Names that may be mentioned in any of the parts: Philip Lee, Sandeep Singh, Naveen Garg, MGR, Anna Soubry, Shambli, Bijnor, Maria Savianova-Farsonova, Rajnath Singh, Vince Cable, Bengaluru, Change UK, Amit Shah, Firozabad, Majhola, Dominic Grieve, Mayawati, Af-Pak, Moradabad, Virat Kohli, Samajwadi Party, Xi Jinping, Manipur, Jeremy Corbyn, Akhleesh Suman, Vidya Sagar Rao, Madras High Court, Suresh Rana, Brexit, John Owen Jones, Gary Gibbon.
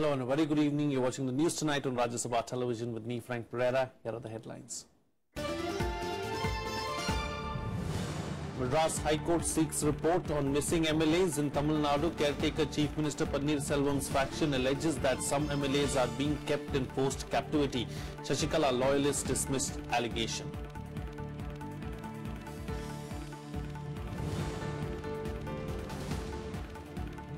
Hello and a very good evening. You're watching the news tonight on Rajya Sabha Television with me, Frank Pereira. Here are the headlines. Madras High Court seeks report on missing MLAs in Tamil Nadu. Caretaker Chief Minister Panneerselvam's faction alleges that some MLAs are being kept in forced captivity. Sasikala loyalists dismissed allegation.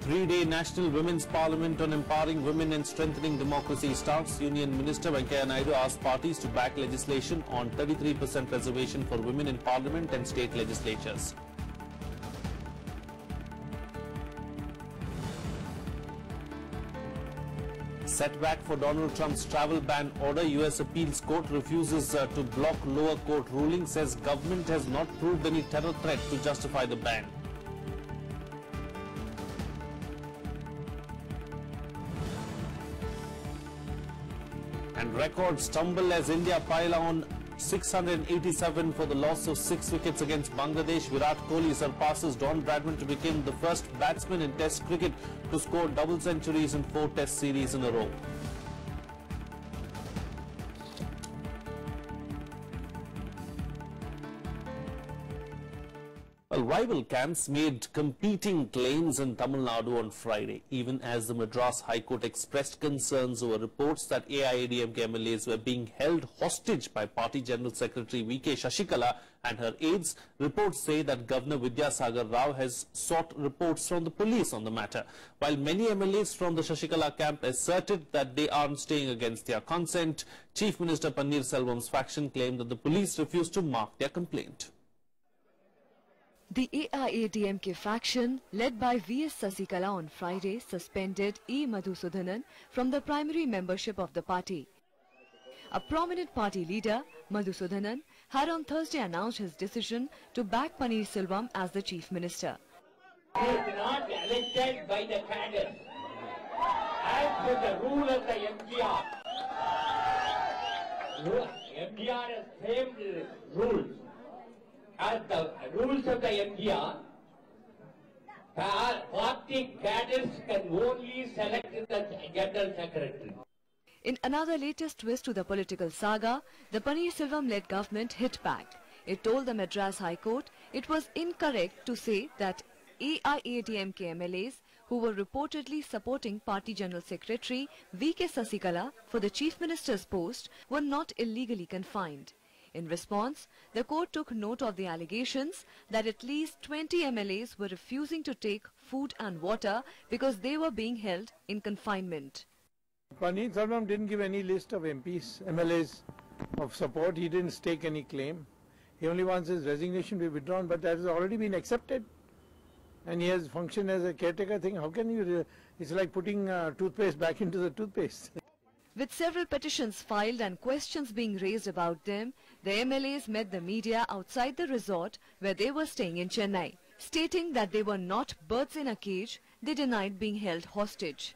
Three-day National Women's Parliament on Empowering Women and Strengthening Democracy starts. Union Minister Venkaiah Naidu asked parties to back legislation on 33% reservation for women in Parliament and state legislatures. Setback for Donald Trump's travel ban order. U.S. Appeals Court refuses to block lower court ruling, says government has not proved any terror threat to justify the ban. And records tumble as India pile on 687 for the loss of 6 wickets against Bangladesh. Virat Kohli surpasses Donald Bradman to become the first batsman in Test cricket to score double centuries in 4 Test series in a row. Well, rival camps made competing claims in Tamil Nadu on Friday, even as the Madras High Court expressed concerns over reports that AIADMK MLAs were being held hostage by Party General Secretary VK Sasikala and her aides. Reports say that Governor Vidya Sagar Rao has sought reports from the police on the matter, while many MLAs from the Sasikala camp asserted that they aren't staying against their consent. Chief Minister Panneerselvam's faction claimed that the police refused to mark their complaint. The AIADMK faction, led by V.S. Sasikala on Friday, suspended E. Madhusudhanan from the primary membership of the party. A prominent party leader, Madhusudhanan, had on Thursday announced his decision to back Panneerselvam as the chief minister. He is not elected by the cadres, as per the rule of the MGR. MGR has framed rules. As the rules of the MGR, party cadres can only select the general secretary. In another latest twist to the political saga, the Panneerselvam-led government hit back. It told the Madras High Court it was incorrect to say that AIADMK MLAs, who were reportedly supporting Party General Secretary VK Sasikala for the Chief Minister's post, were not illegally confined. In response, the court took note of the allegations that at least 20 MLAs were refusing to take food and water because they were being held in confinement. Panneerselvam didn't give any list of MPs, MLAs of support. He didn't stake any claim. He only wants his resignation to be withdrawn, but that has already been accepted. And he has functioned as a caretaker thing. How can you... It's like putting toothpaste back into the toothpaste. With several petitions filed and questions being raised about them, the MLAs met the media outside the resort where they were staying in Chennai, stating that they were not birds in a cage. They denied being held hostage.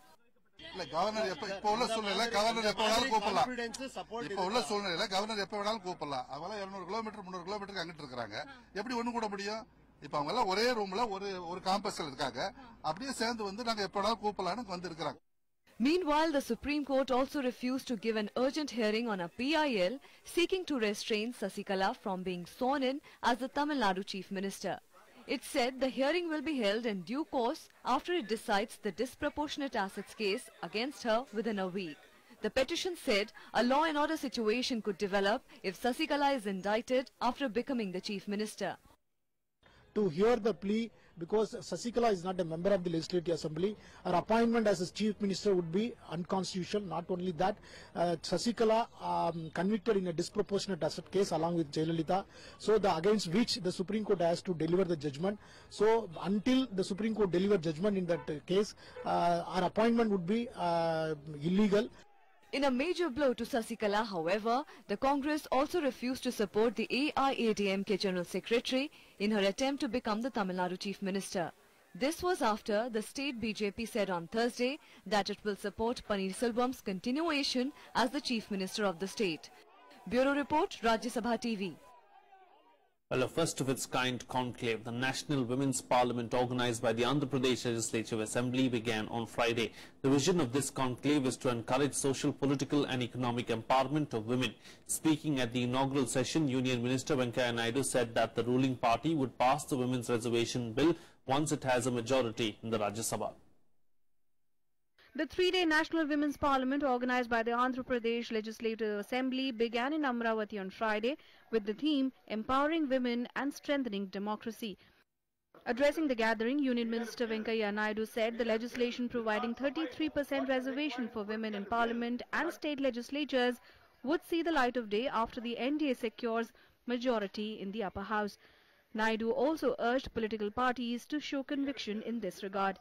Meanwhile, the Supreme Court also refused to give an urgent hearing on a PIL seeking to restrain Sasikala from being sworn in as the Tamil Nadu Chief Minister. It said the hearing will be held in due course after it decides the disproportionate assets case against her within a week. The petition said a law and order situation could develop if Sasikala is indicted after becoming the Chief Minister. To hear the plea, because Sasikala is not a member of the Legislative Assembly, her appointment as a Chief Minister would be unconstitutional. Not only that, Sasikala convicted in a disproportionate asset case along with Jayalalitha, so the against which the Supreme Court has to deliver the judgment. So until the Supreme Court delivers judgment in that case, her appointment would be illegal. In a major blow to Sasikala, however, the Congress also refused to support the AIADMK General Secretary in her attempt to become the Tamil Nadu Chief Minister. This was after the state BJP said on Thursday that it will support Panneerselvam's continuation as the Chief Minister of the state. Bureau Report, Rajya Sabha TV. Well, a first of its kind conclave, the National Women's Parliament organized by the Andhra Pradesh Legislative Assembly, began on Friday. The vision of this conclave is to encourage social, political and economic empowerment of women. Speaking at the inaugural session, Union Minister Venkaiah Naidu said that the ruling party would pass the women's reservation bill once it has a majority in the Rajya Sabha. The three-day National Women's Parliament organized by the Andhra Pradesh Legislative Assembly began in Amravati on Friday with the theme Empowering Women and Strengthening Democracy. Addressing the gathering, Union Minister Venkaiah Naidu said the legislation providing 33% reservation for women in Parliament and state legislatures would see the light of day after the NDA secures majority in the upper house. Naidu also urged political parties to show conviction in this regard.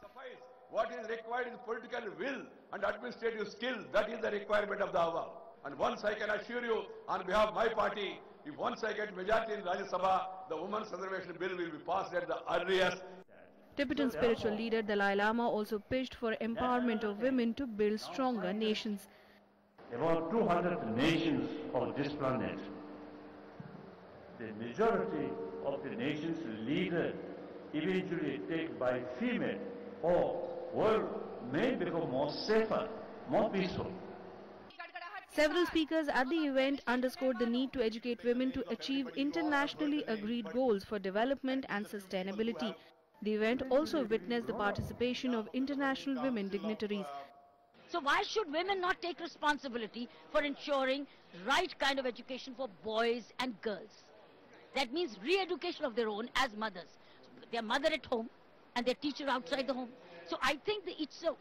What is required is political will and administrative skill. That is the requirement of the hour. And once I can assure you, on behalf of my party, if once I get majority in Rajya Sabha, the women's reservation bill will be passed at the earliest. Tibetan spiritual leader Dalai Lama also pitched for empowerment of women to build stronger nations. About 200 nations of this planet, the majority of the nation's leaders eventually take by female, or world may become more safer, more peaceful. Several speakers at the event underscored the need to educate women to achieve internationally agreed goals for development and sustainability. The event also witnessed the participation of international women dignitaries. So why should women not take responsibility for ensuring right kind of education for boys and girls? That means re-education of their own as mothers. Their mother at home and their teacher outside the home. So I think the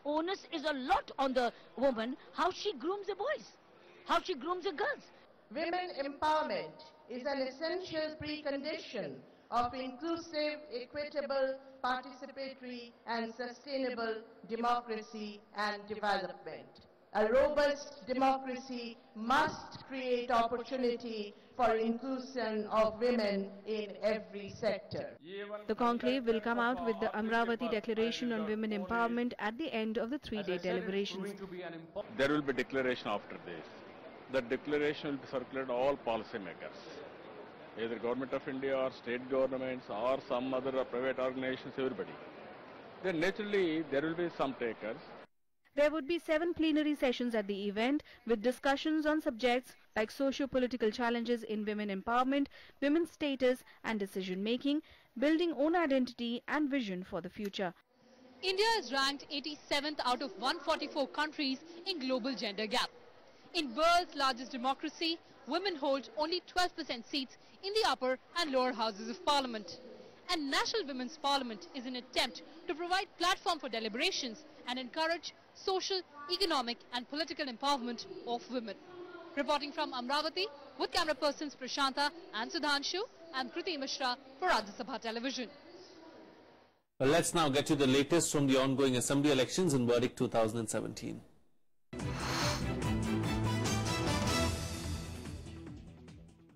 onus is a lot on the woman, how she grooms the boys, how she grooms the girls. Women empowerment is an essential precondition of inclusive, equitable, participatory and sustainable democracy and development. A robust democracy must create opportunity for inclusion of women in every sector. The conclave will come out with the Amravati Declaration on Women Empowerment at the end of the three-day deliberations. There will be declaration after this. That declaration will be circulated to all policymakers, either government of India or state governments or some other private organizations, everybody. Then naturally there will be some takers. There would be 7 plenary sessions at the event with discussions on subjects like socio-political challenges in women empowerment, women's status and decision-making, building own identity and vision for the future. India is ranked 87th out of 144 countries in global gender gap. In world's largest democracy, women hold only 12% seats in the upper and lower houses of parliament. And National Women's Parliament is an attempt to provide platform for deliberations and encourage social, economic and political empowerment of women. Reporting from Amravati, with camera persons Prashanta and Sudhanshu, and Kriti Mishra for Rajya Sabha Television. Well, let's now get to the latest from the ongoing assembly elections in Verdict 2017.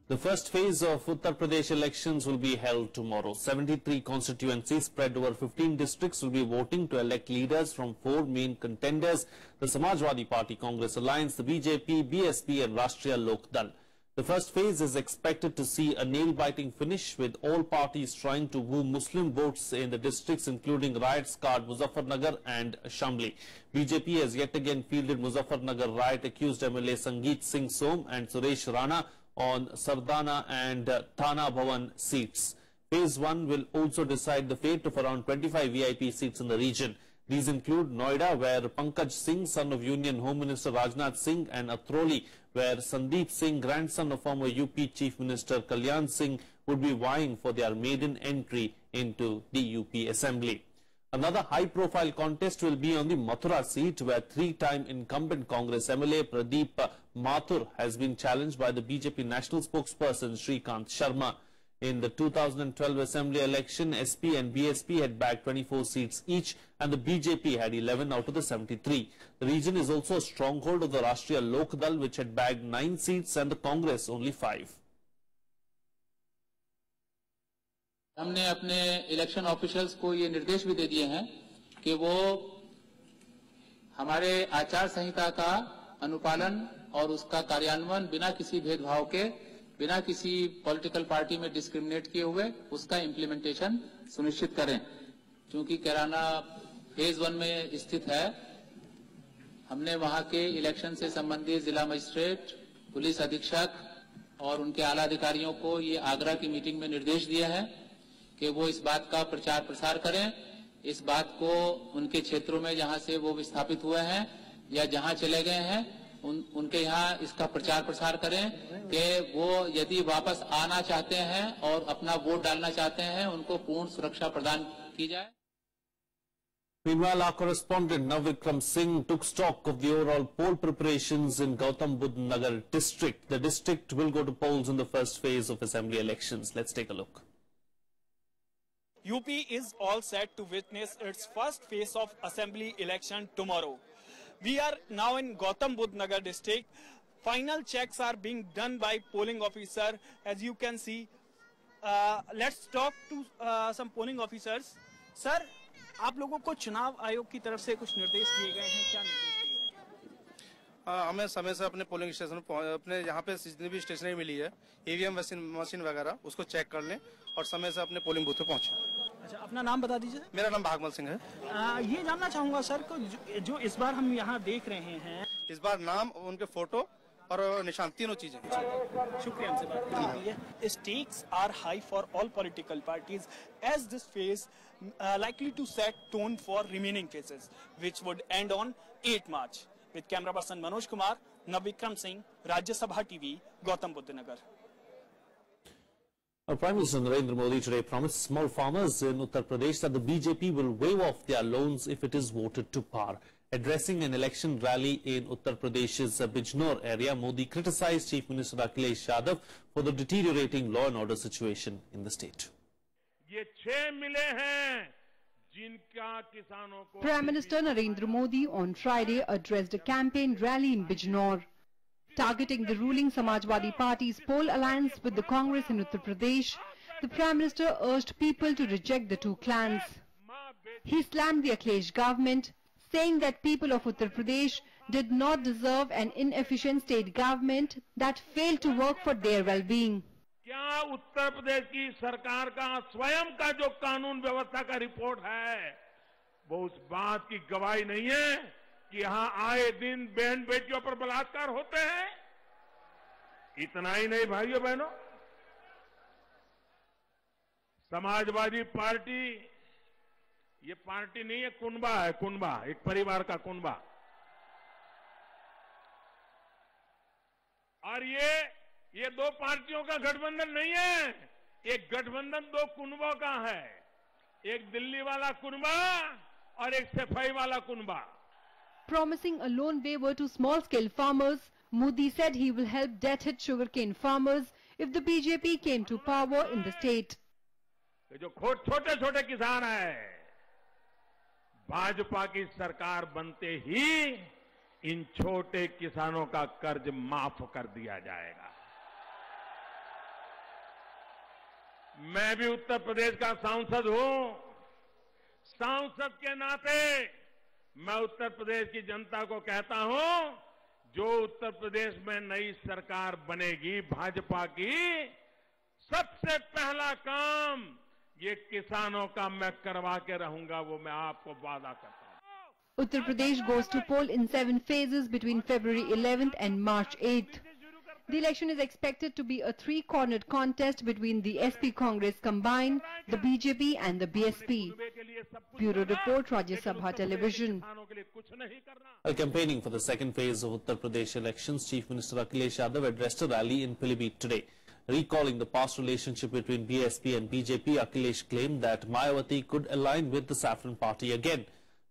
The first phase of Uttar Pradesh elections will be held tomorrow. 73 constituencies spread over 15 districts will be voting to elect leaders from 4 main contenders, the Samajwadi Party, Congress Alliance, the BJP, BSP and Rashtriya Lok Dal. The first phase is expected to see a nail-biting finish with all parties trying to woo Muslim votes in the districts including riot scarred Muzaffar Nagar and Shambli. BJP has yet again fielded Muzaffar Nagar riot accused MLA Sangeet Singh Som and Suresh Rana on Sardana and Thana Bhavan seats. Phase 1 will also decide the fate of around 25 VIP seats in the region. These include Noida, where Pankaj Singh, son of Union Home Minister Rajnath Singh, and Atroli, where Sandeep Singh, grandson of former UP Chief Minister Kalyan Singh, would be vying for their maiden entry into the UP Assembly. Another high-profile contest will be on the Mathura seat, where 3-time incumbent Congress MLA Pradeep Mathur has been challenged by the BJP national spokesperson Shrikant Sharma. In the 2012 Assembly election, SP and BSP had bagged 24 seats each and the BJP had 11 out of the 73. The region is also a stronghold of the Rashtriya Lok Dal, which had bagged 9 seats and the Congress only 5. हमने अपने election officials को ये निर्देश भी दे दिए हैं कि वो हमारे आचार संहिता का अनुपालन और उसका कार्यान्वयन बिना किसी भेदभाव के बिना किसी पॉलिटिकल पार्टी में डिस्क्रिमिनेट किए हुए उसका इम्प्लीमेंटेशन सुनिश्चित करें, क्योंकि केराना फेज 1 में स्थित है। हमने वहां के इलेक्शन से संबंधित जिला मजिस्ट्रेट, पुलिस अधीक्षक और उनके आला अधिकारियों को ये आगरा की मीटिंग में निर्देश दिया है कि वो इस बात का प्रचार प्रसार करें, इस बात को उनके क्षेत्रों में जहां से वो विस्थापित हुए हैं या जहां चले गए हैं उनके यहाँ इसका प्रचार प्रसार करें कि वो यदि वापस आना चाहते हैं और अपना वोट डालना चाहते हैं उनको पूर्ण सुरक्षा प्रदान की जाए। Meanwhile, our correspondent Navvikram Singh took stock of the overall poll preparations in Gautam Buddh Nagar district. The district will go to polls in the first phase of assembly elections. Let's take a look. UP is all set to witness its first phase of assembly election tomorrow. We are now in Gautam Buddh Nagar district. Final checks are being done by polling officer, as you can see. Let's talk to some polling officers. Sir, आप लोगों को चुनाव आयोग की तरफ से कुछ निर्देश दिए गए हैं, क्या निर्देश दिए? हमें समय से अपने पोलिंग स्टेशन अपने यहाँ पे जितनी भी स्टेशनरी मिली है, ईवीएम मशीन वगैरह, उसको चेक कर लें और समय से अपने पोलिंग बूथ पे पहुँचे। अच्छा, अपना नाम बता दीजिए। मेरा नाम भागमल सिंह है। ये जानना चाहूँगा सर को जो इस बार हम यहाँ देख रहे हैं, इस बार नाम, उनके फोटो और निशान, तीनों चीजें। शुक्रिया, हमसे बात करिए। Stakes are high for all political parties as this phase likely to set tone for remaining phases, which would end on 8 March. With camera person Manoj Kumar, Navvikram Singh, Rajya Sabha TV, Gautam Buddh Nagar. Prime Minister Narendra Modi today promised small farmers in Uttar Pradesh that the BJP will waive off their loans if it is voted to par. Addressing an election rally in Uttar Pradesh's Bijnor area, Modi criticized Chief Minister Akhilesh Yadav for the deteriorating law and order situation in the state. Prime Minister Narendra Modi on Friday addressed a campaign rally in Bijnor, targeting the ruling Samajwadi Party's poll alliance with the Congress in Uttar Pradesh. The Prime Minister urged people to reject the two clans. He slammed the Akhilesh government, saying that people of Uttar Pradesh did not deserve an inefficient state government that failed to work for their well-being. क्या उत्तर प्रदेश की सरकार का स्वयं का जो कानून व्यवस्था का रिपोर्ट है, वो उस बात की गवाही नहीं है कि यहाँ आए दिन बहन बेटियों पर बलात्कार होते हैं? इतना ही नहीं भाइयों बहनों, समाजवादी पार्टी ये पार्टी नहीं है, कुनबा है, कुनबा, एक परिवार का कुनबा। और ये दो पार्टियों का गठबंधन नहीं है, एक गठबंधन दो कुनबों का है, एक दिल्ली वाला कुनबा और एक सफाई वाला कुनबा। Promising a loan waiver to small-scale farmers, Modi said he will help debt-hit sugarcane farmers if the BJP came to power in the state. जो छोटे-छोटे किसान हैं, भाजपा की सरकार बनते ही इन छोटे किसानों का कर्ज माफ कर दिया जाएगा। मैं भी उत्तर प्रदेश का सांसद हूं, सांसद के नाते मैं उत्तर प्रदेश की जनता को कहता हूं, जो उत्तर प्रदेश में नई सरकार बनेगी भाजपा की, सबसे पहला काम ये किसानों का मैं करवा के रहूंगा, वो मैं आपको वादा करता हूं। Uttar Pradesh goes to poll in 7 phases between February 11th and March 8th. The election is expected to be a three-cornered contest between the SP Congress combined, the BJP and the BSP. Bureau Report, Rajya Sabha Television. While campaigning for the second phase of Uttar Pradesh elections, Chief Minister Akhilesh Yadav addressed a rally in Pilibhit today. Recalling the past relationship between BSP and BJP, Akhilesh claimed that Mayawati could align with the Saffron Party again.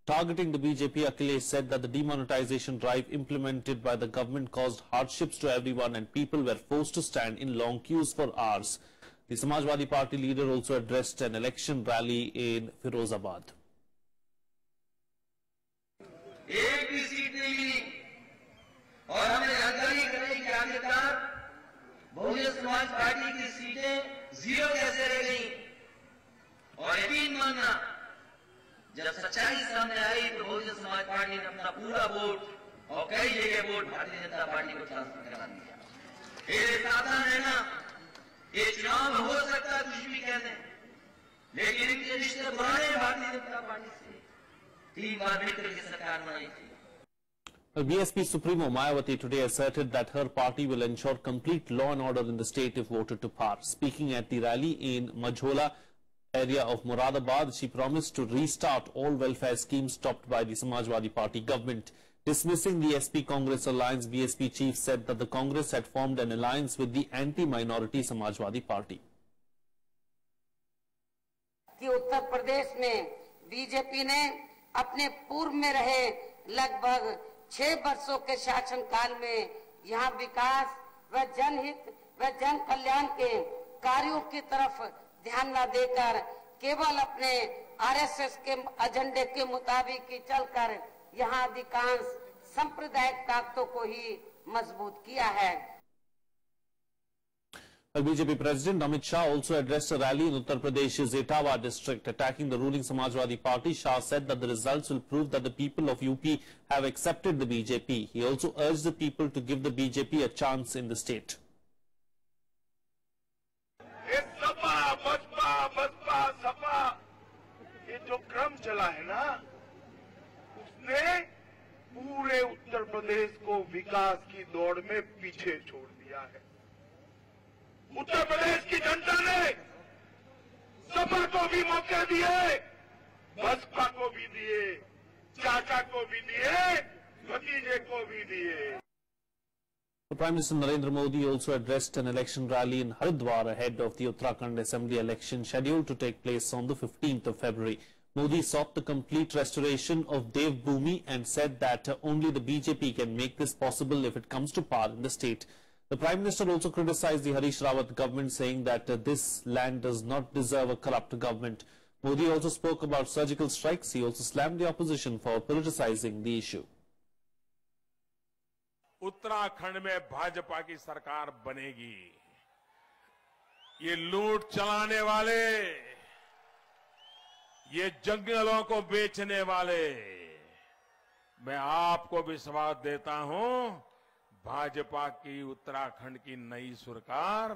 Targeting the BJP, Akhilesh said that the demonetization drive implemented by the government caused hardships to everyone and people were forced to stand in long queues for hours. The Samajwadi Party leader also addressed an election rally in Firozabad. Bahujan Samaj party की सीटें zero कैसे रह गईं, और यकीन मानना जब सच्चाई सामने आई तो बहुजन समाज पार्टी ने अपना पूरा वोट और कई जगह वोट भारतीय जनता पार्टी को ट्रांसफर करा दिया। ये सावधान रहना। नाम हो सकता है कुछ भी कहते हैं, लेकिन इनके रिश्ते पुराने भारतीय जनता पार्टी से 3 बार मिलकर की सरकार बनाई थी. BSP Supremo Mayawati today asserted that her party will ensure complete law and order in the state if voted to power. Speaking at the rally in Majhola area of Moradabad, she promised to restart all welfare schemes stopped by the Samajwadi Party government. Dismissing the SP-Congress alliance, BSP chief said that the Congress had formed an alliance with the anti-minority Samajwadi Party. Uttar Pradesh में BJP ने अपने पूर्व में रहे लगभग 6 वर्षों के शासन काल में यहाँ विकास व जनहित व जन कल्याण के कार्यों की तरफ ध्यान न देकर केवल अपने आरएसएस के एजेंडे के मुताबिक ही चलकर यहाँ अधिकांश सांप्रदायिक ताकतों को ही मजबूत किया है. BJP President Amit Shah also addressed a rally in Uttar Pradesh's Etawah district. Attacking the ruling Samajwadi Party, Shah said that the results will prove that the people of UP have accepted the BJP. He also urged the people to give the BJP a chance in the state. Uttar Pradesh की जनता ने सपा को भी मौके दिए, बसपा को भी दिए, चाचा को भी दिए, भतीजे को भी दिए. Prime Minister Narendra Modi also addressed an election rally in Haridwar ahead of the Uttarakhand Assembly election scheduled to take place on the 15th of February. Modi sought the complete restoration of Dev Bhumi and said that only the BJP can make this possible if it comes to power in the state. The Prime Minister also criticized the Harish Rawat government, saying that this land does not deserve a corrupt government. Modi also spoke about surgical strikes. He also slammed the opposition for politicizing the issue. Uttarakhand में भाजपा की सरकार बनेगी. ये लूट चलाने वाले, ये जंगलों को बेचने वाले, मैं आपको विश्वास देता हूँ भाजपा की उत्तराखंड की नई सरकार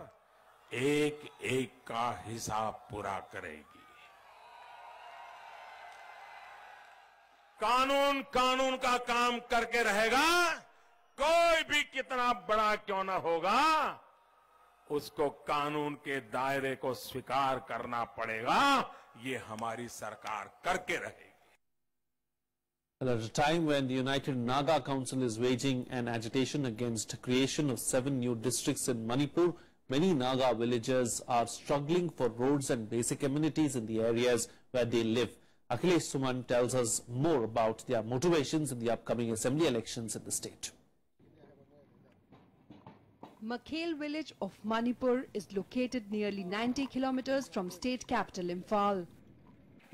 एक एक का हिसाब पूरा करेगी. कानून कानून का काम करके रहेगा, कोई भी कितना बड़ा क्यों ना होगा, उसको कानून के दायरे को स्वीकार करना पड़ेगा. ये हमारी सरकार करके रहेगी. At a time when the United Naga Council is waging an agitation against creation of 7 new districts in Manipur, many Naga villagers are struggling for roads and basic amenities in the areas where they live. Akhilesh Suman tells us more about their motivations in the upcoming assembly elections in the state. Makhel village of Manipur is located nearly 90 kilometers from state capital Imphal.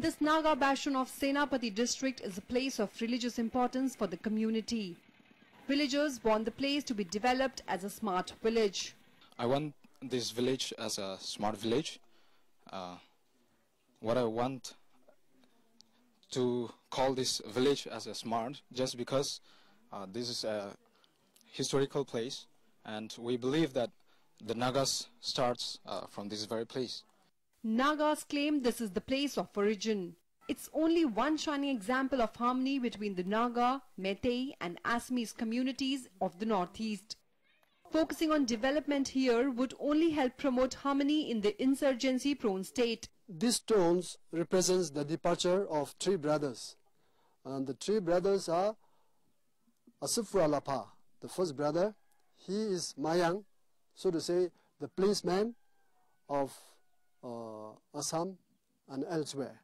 This Naga bastion of Senapati district is a place of religious importance for the community. Villagers want the place to be developed as a smart village. I want this village as a smart village. What I want to call this village as a smart, just because this is a historical place and we believe that the Nagas starts from this very place. Nagas claim this is the place of origin. It's only one shining example of harmony between the Naga, Meitei and Assamese communities of the northeast. Focusing on development here would only help promote harmony in the insurgency-prone state. These stones represents the departure of 3 brothers. And the 3 brothers are Asufralapa, the first brother. He is Mayang, so to say, the policeman of Assam and elsewhere.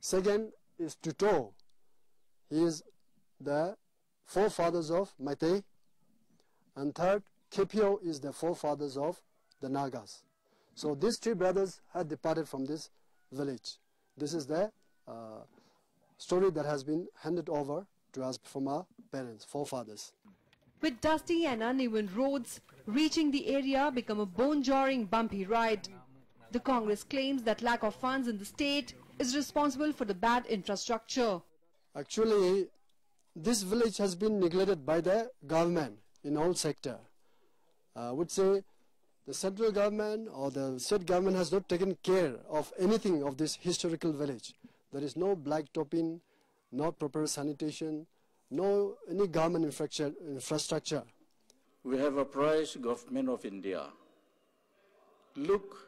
Second is Tuto. He is the forefathers of Meitei. And third, Kepio is the forefathers of the Nagas. So these 3 brothers had departed from this village. This is the story that has been handed over to us from our parents, forefathers. With dusty and uneven roads, reaching the area become a bone-jarring, bumpy ride. The Congress claims that lack of funds in the state is responsible for the bad infrastructure. Actually, this village has been neglected by the government in all sector. I would say The central government or the state government has not taken care of anything of this historical village. There is no blacktopping, no proper sanitation, no any government infrastructure. We have apprised government of India. Look,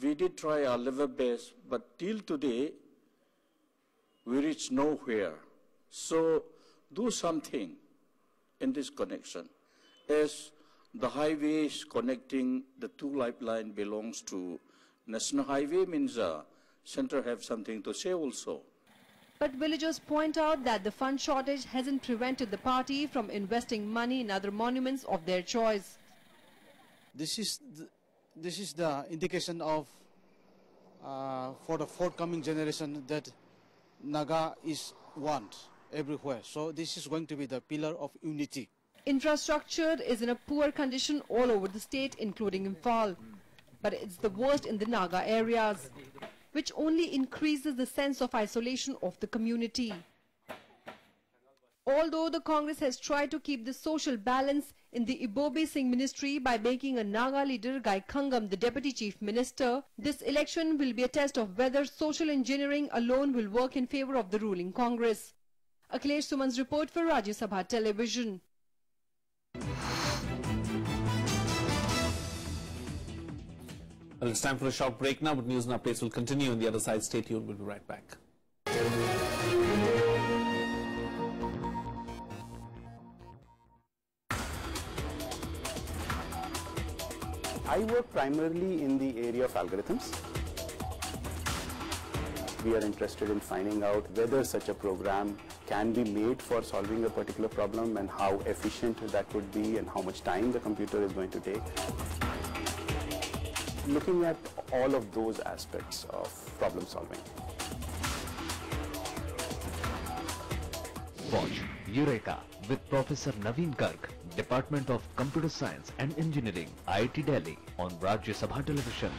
we did try our level best, but till today, we reached nowhere. So do something in this connection. As the highways connecting the two lifeline belongs to National Highway, means Centre have something to say also. But villagers point out that the fund shortage hasn't prevented the party from investing money in other monuments of their choice. This is the indication of for the forthcoming generation that Naga is one everywhere. So this is going to be the pillar of unity. Infrastructure is in a poor condition all over the state, including Imphal. But it's the worst in the Naga areas, which only increases the sense of isolation of the community. Although the Congress has tried to keep the social balance in the Ibobi Singh ministry by making a Naga leader Gai Kangam the deputy chief minister, this election will be a test of whether social engineering alone will work in favour of the ruling Congress. Akhilesh Suman's report for Rajya Sabha Television. Well, it's time for a short break now, but news and updates will continue on the other side. Stay tuned, we'll be right back. I work primarily in the area of algorithms. We are interested in finding out whether such a program can be made for solving a particular problem and how efficient that would be and how much time the computer is going to take. Looking at all of those aspects of problem solving. Watch Eureka with Professor Naveen Garg, Department of Computer Science and Engineering, IIT Delhi on Rajya Sabha Television.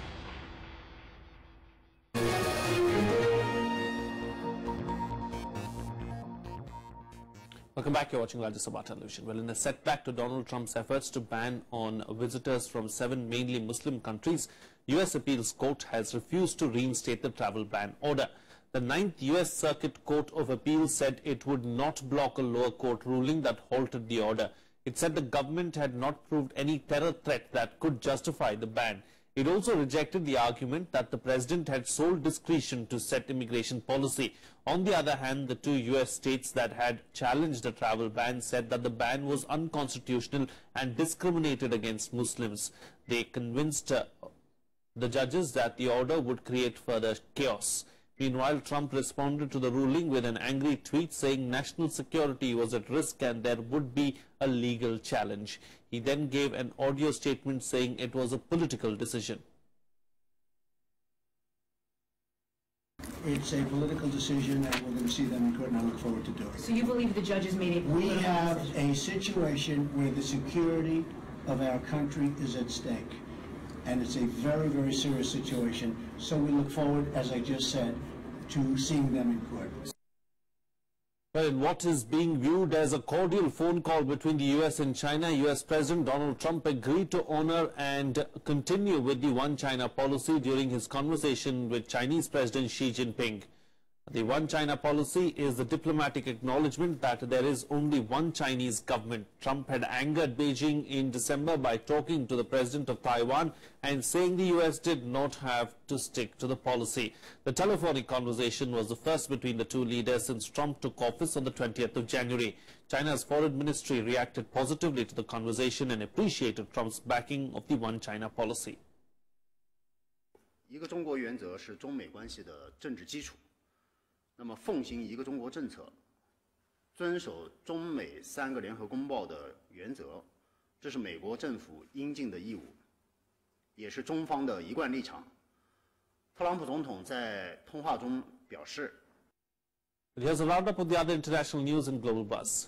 Welcome back, you're watching Rajya Sabha Television. Well, in a setback to Donald Trump's efforts to ban on visitors from 7 mainly Muslim countries, U.S. Appeals Court has refused to reinstate the travel ban order. The 9th U.S. Circuit Court of Appeals said it would not block a lower court ruling that halted the order. It said the government had not proved any terror threat that could justify the ban. It also rejected the argument that the president had sole discretion to set immigration policy. On the other hand, the two U.S. states that had challenged the travel ban said that the ban was unconstitutional and discriminated against Muslims. They convinced the judges that the order would create further chaos. Meanwhile, Trump responded to the ruling with an angry tweet saying national security was at risk and there would be a legal challenge. He then gave an audio statement saying it was a political decision. It's a political decision and we're going to see them in court and I look forward to doing it. So you believe the judges made a political decision? We have a situation where the security of our country is at stake. And it's a very, very serious situation. So we look forward, as I just said, to seeing them in court. Well, in what is being viewed as a cordial phone call between the U.S. and China, U.S. President Donald Trump agreed to honor and continue with the One China policy during his conversation with Chinese President Xi Jinping. The One China policy is the diplomatic acknowledgement that there is only one Chinese government. Trump had angered Beijing in December by talking to the president of Taiwan and saying the U.S. did not have to stick to the policy. The telephonic conversation was the first between the two leaders since Trump took office on the 20th of January. China's foreign ministry reacted positively to the conversation and appreciated Trump's backing of the One China policy. 那么奉行一个中国政策，遵守中美三个联合公报的原则，这是美国政府应尽的义务，也是中方的一贯立场。特朗普总统在通话中表示。Here's a roundup of the other international news and global buzz.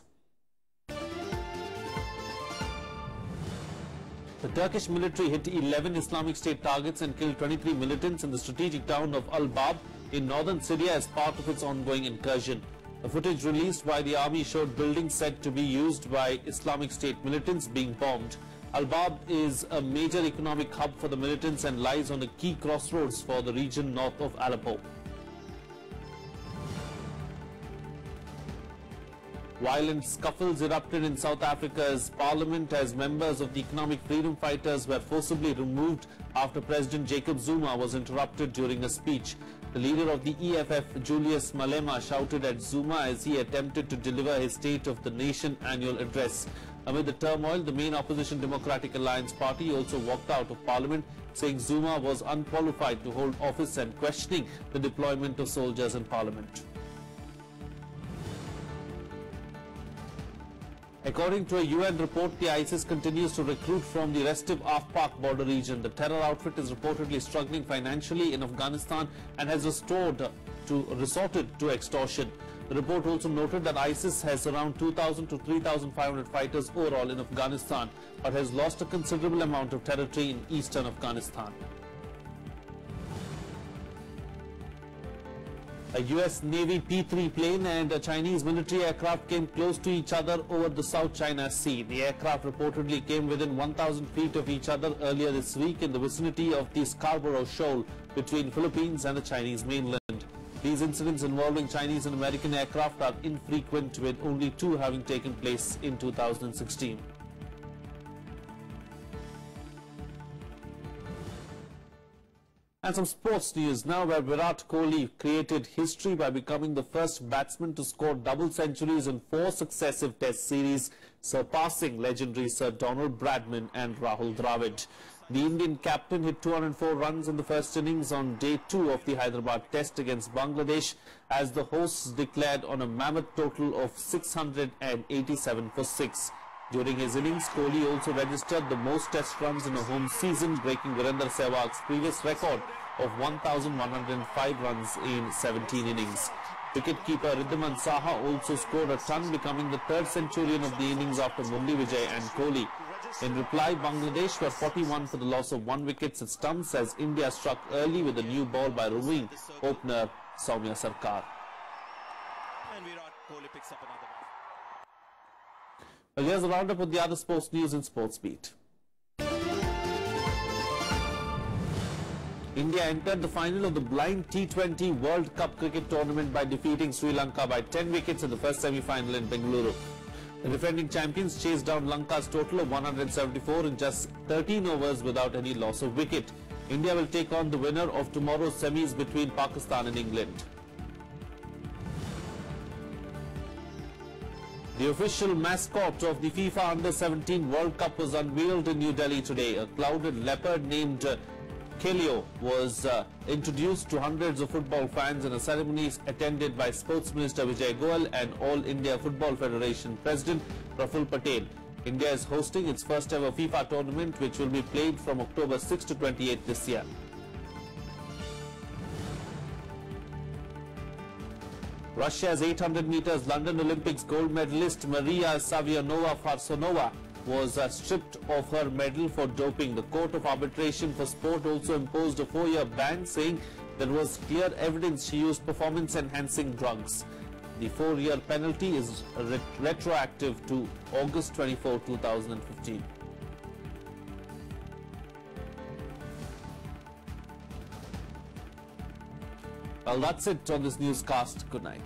The Turkish military hit 11 Islamic State targets and killed 23 militants in the strategic town of Al-Bab in northern Syria as part of its ongoing incursion. The footage released by the army showed buildings said to be used by Islamic State militants being bombed. Al-Bab is a major economic hub for the militants and lies on a key crossroads for the region north of Aleppo. Violent scuffles erupted in South Africa's parliament as members of the economic freedom fighters were forcibly removed after President Jacob Zuma was interrupted during a speech. The leader of the EFF, Julius Malema, shouted at Zuma as he attempted to deliver his State of the Nation annual address. Amid the turmoil, the main opposition Democratic Alliance Party also walked out of parliament, saying Zuma was unqualified to hold office and questioning the deployment of soldiers in parliament. According to a UN report, the ISIS continues to recruit from the restive Af-Pak border region. The terror outfit is reportedly struggling financially in Afghanistan and has resorted to extortion. The report also noted that ISIS has around 2,000 to 3,500 fighters overall in Afghanistan, but has lost a considerable amount of territory in eastern Afghanistan. A US Navy P-3 plane and a Chinese military aircraft came close to each other over the South China Sea. The aircraft reportedly came within 1,000 feet of each other earlier this week in the vicinity of the Scarborough Shoal between Philippines and the Chinese mainland. These incidents involving Chinese and American aircraft are infrequent, with only two having taken place in 2016. And some sports news now, where Virat Kohli created history by becoming the first batsman to score double centuries in four successive test series, surpassing legendary Sir Donald Bradman and Rahul Dravid. The Indian captain hit 204 runs in the first innings on day 2 of the Hyderabad test against Bangladesh, as the hosts declared on a mammoth total of 687 for 6. During his innings, Kohli also registered the most test runs in a home season, breaking Virender Sehwag's previous record of 1,105 runs in 17 innings. Wicketkeeper Riddhiman Saha also scored a ton, becoming the third centurion of the innings after Murli Vijay and Kohli. In reply, Bangladesh were 41 for the loss of 1 wicket at stumps, as India struck early with a new ball by ruling opener Soumya Sarkar. And Virat Kohli picks up another one. Well, here's a roundup of the other sports news in Sports Beat. India entered the final of the Blind T20 World Cup cricket tournament by defeating Sri Lanka by 10 wickets in the first semi-final in Bengaluru. The defending champions chased down Lanka's total of 174 in just 13 overs without any loss of wicket. India will take on the winner of tomorrow's semis between Pakistan and England. The official mascot of the FIFA Under-17 World Cup was unveiled in New Delhi today. A clouded leopard named Keleo was introduced to hundreds of football fans in a ceremony attended by Sports Minister Vijay Goel and All India Football Federation President Praful Patel. India is hosting its first ever FIFA tournament, which will be played from October 6 to 28 this year. Russia's 800 meters London Olympics gold medalist Maria Savianova-Farsonova was stripped of her medal for doping. The Court of Arbitration for Sport also imposed a 4-year ban, saying there was clear evidence she used performance-enhancing drugs. The 4-year penalty is retroactive to August 24, 2015. Well, that's it on this newscast. Good night.